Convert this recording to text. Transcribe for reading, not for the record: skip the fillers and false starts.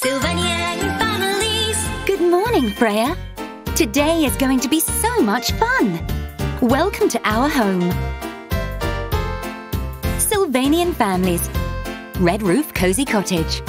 Sylvanian Families! Good morning, Freya. Today is going to be so much fun. Welcome to our home. Sylvanian Families, Red Roof Cozy Cottage.